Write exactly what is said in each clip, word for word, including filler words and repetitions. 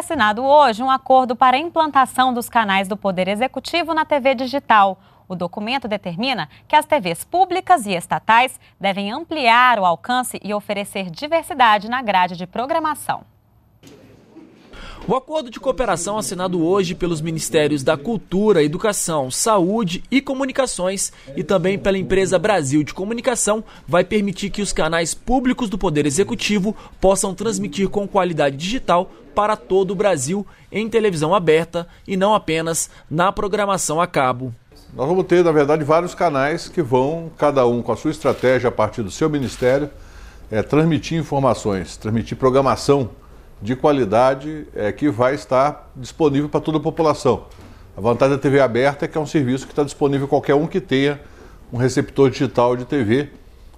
assinado hoje um acordo para a implantação dos canais do Poder Executivo na T V digital. O documento determina que as T Vs públicas e estatais devem ampliar o alcance e oferecer diversidade na grade de programação. O acordo de cooperação assinado hoje pelos Ministérios da Cultura, Educação, Saúde e Comunicações e também pela empresa Brasil de Comunicação vai permitir que os canais públicos do Poder Executivo possam transmitir com qualidade digital para todo o Brasil em televisão aberta e não apenas na programação a cabo. Nós vamos ter, na verdade, vários canais que vão, cada um com a sua estratégia a partir do seu ministério, é, transmitir informações, transmitir programação de qualidade é, que vai estar disponível para toda a população. A vantagem da T V aberta é que é um serviço que está disponível para qualquer um que tenha um receptor digital de T V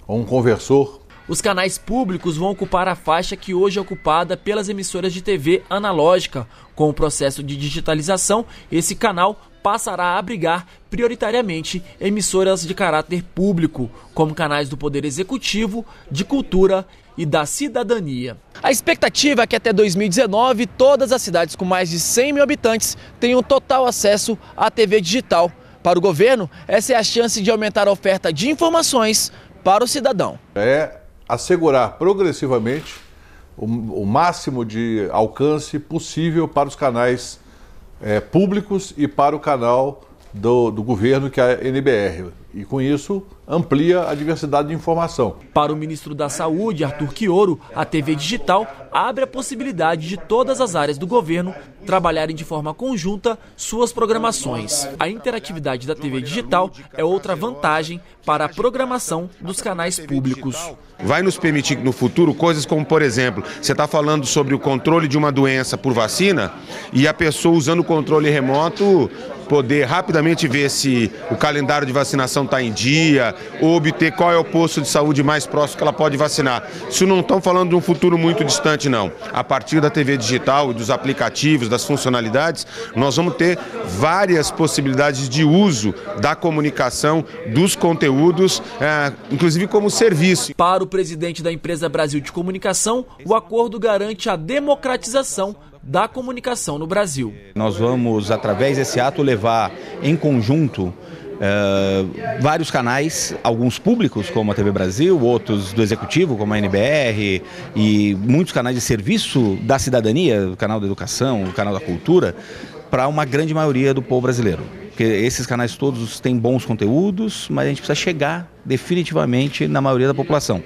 ou um conversor. Os canais públicos vão ocupar a faixa que hoje é ocupada pelas emissoras de T V analógica. Com o processo de digitalização, esse canal passará a abrigar prioritariamente emissoras de caráter público, como canais do Poder Executivo, de Cultura e da Cidadania. A expectativa é que até dois mil e dezenove todas as cidades com mais de cem mil habitantes tenham total acesso à T V digital. Para o governo, essa é a chance de aumentar a oferta de informações para o cidadão. É assegurar progressivamente o, o máximo de alcance possível para os canais é, públicos e para o canal do, do governo, que é a N B R. E com isso amplia a diversidade de informação. Para o ministro da Saúde, Arthur Chioro, a T V digital abre a possibilidade de todas as áreas do governo trabalharem de forma conjunta suas programações. A interatividade da T V digital é outra vantagem para a programação dos canais públicos. Vai nos permitir no futuro coisas como, por exemplo, você está falando sobre o controle de uma doença por vacina e a pessoa usando o controle remoto poder rapidamente ver se o calendário de vacinação está em dia, ou obter qual é o posto de saúde mais próximo que ela pode vacinar. Isso não estão falando de um futuro muito distante, não. A partir da T V digital, dos aplicativos, das funcionalidades, nós vamos ter várias possibilidades de uso da comunicação, dos conteúdos, é, inclusive como serviço. Para o presidente da empresa Brasil de Comunicação, o acordo garante a democratização da comunicação no Brasil. Nós vamos, através desse ato, levar em conjunto Uh, vários canais, alguns públicos como a T V Brasil, outros do Executivo como a N B R e muitos canais de serviço da cidadania, o canal da educação, o canal da cultura, para uma grande maioria do povo brasileiro. Porque esses canais todos têm bons conteúdos, mas a gente precisa chegar definitivamente na maioria da população.